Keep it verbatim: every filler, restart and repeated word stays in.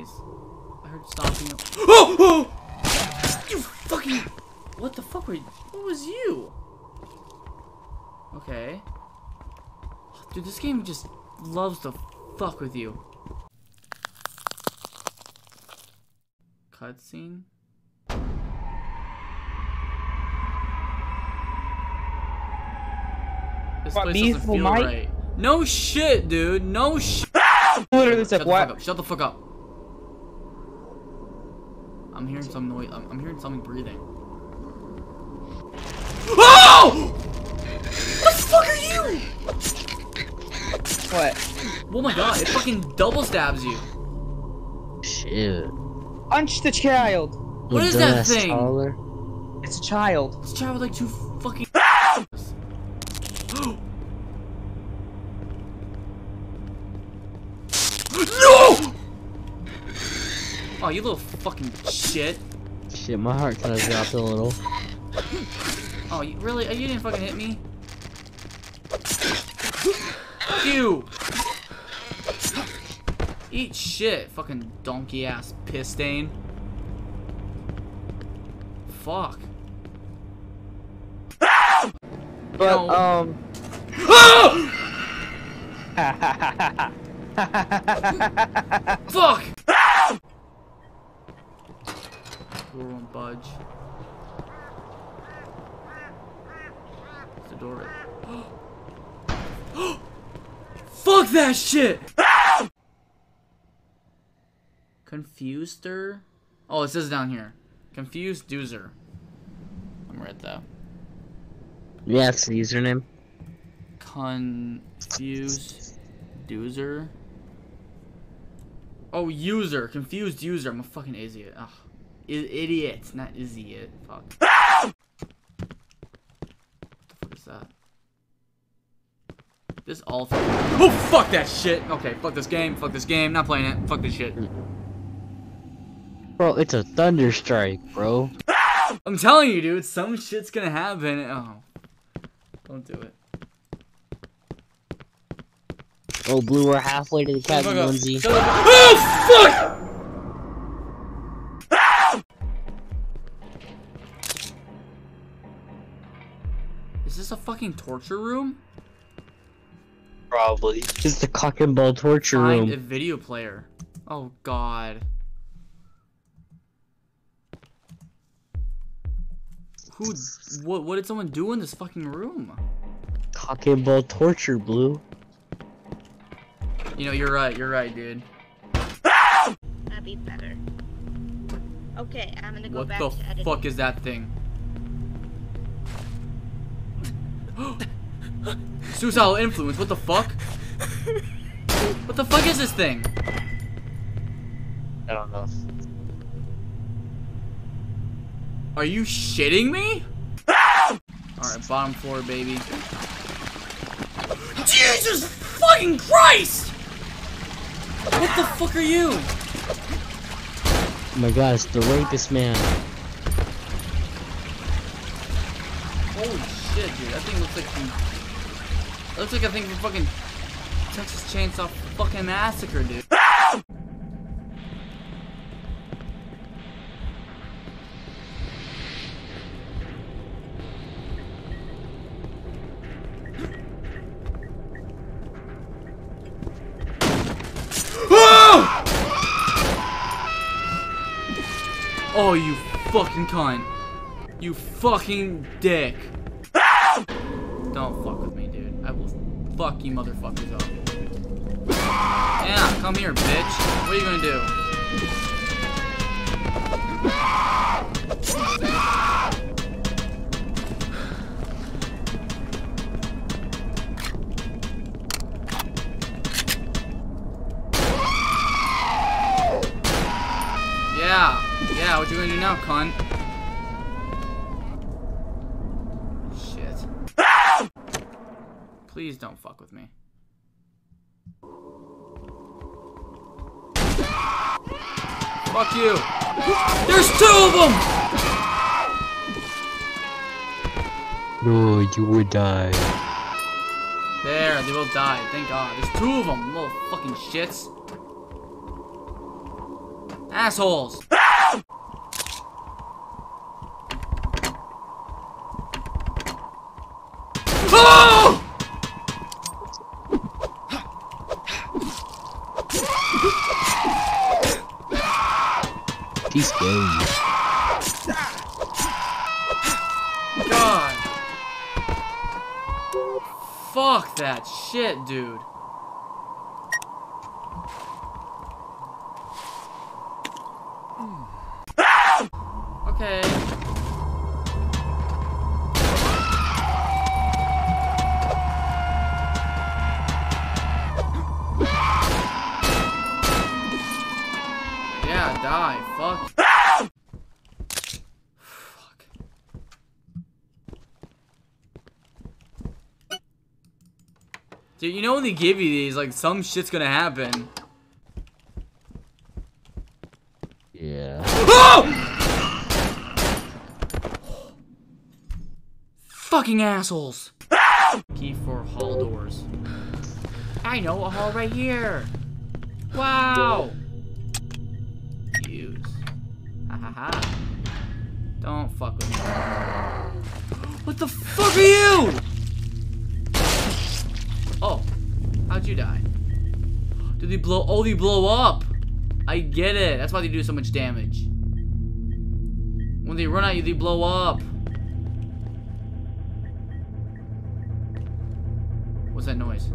noise. I heard stomping. Oh! Oh! You fucking... What the fuck were you... What was you? Okay. Dude, this game just loves to fuck with you. Cutscene? This what, place doesn't feel might? right. No shit, dude. No shit. Literally said what? Shut the fuck up. I'm hearing some noise. I'm, I'm hearing something breathing. Oh! What the fuck are you? What? Oh my god! It fucking double stabs you. Shit. Punch the child. What, what is that thing? Taller? It's a child. It's a child like two fucking. Oh, you little fucking shit. Shit, my heart kind of dropped a little. Oh, you, really? You didn't fucking hit me? Fuck you! Eat shit, fucking donkey ass piss stain. Fuck. But, no. um. Fuck! Door won't budge. It's the door right. Fuck that shit! Confuser? Oh, it says down here. Confused doozer. I'm right though. Yeah, it's the username. Confused doozer. Oh, user. Confused user. I'm a fucking idiot. Ugh. Idiot, not idiot. Fuck. What the fuck is that? This all. Oh fuck that shit. Okay, fuck this game. Fuck this game. Not playing it. Fuck this shit. Bro, it's a thunder strike, bro. I'm telling you, dude. Some shit's gonna happen. Oh, don't do it. Oh, Blue, we're halfway to the cabin, Lindsay. Oh fuck! Is this a fucking torture room? Probably. It's the cock and ball torture Find room. Find a video player. Oh god. Who? What? What did someone do in this fucking room? Cock and ball torture, Blue. You know, you're right. You're right, dude. That'd be better. Okay, I'm gonna go what back. What the to fuck editing. is that thing? Suicidal influence, what the fuck? What the fuck is this thing? I don't know. Are you shitting me? Alright, bottom floor, baby. Jesus fucking Christ! What the fuck are you? Oh my god, it's the rapist man. Holy shit, dude, that thing looks like some... Looks like a thing from fucking Texas Chainsaw fucking Massacre, dude. Ah! Oh! Oh, you fucking cunt. You fucking dick. Don't fuck with me, dude. I will fuck you motherfuckers up. Yeah, come here, bitch. What are you gonna do? Yeah, yeah, what you gonna do now, cunt? Please don't fuck with me. Fuck you! There's two of them! No, you would die. There, they both died. Thank God. There's two of them, little fucking shits. Assholes. Oh! He's gay. God. Fuck that shit, dude. Okay. Yeah, die. Fuck. Fuck. Dude, you know when they give you these, like, some shit's gonna happen. Yeah. Oh! Fucking assholes! Key for hall doors. I know a hall right here. Wow. Use. Ha ha ha. Don't fuck with me. What the fuck are you? Oh, how'd you die? Did they blow? Oh, they blow up. I get it. That's why they do so much damage. When they run at you, they blow up. What's that noise?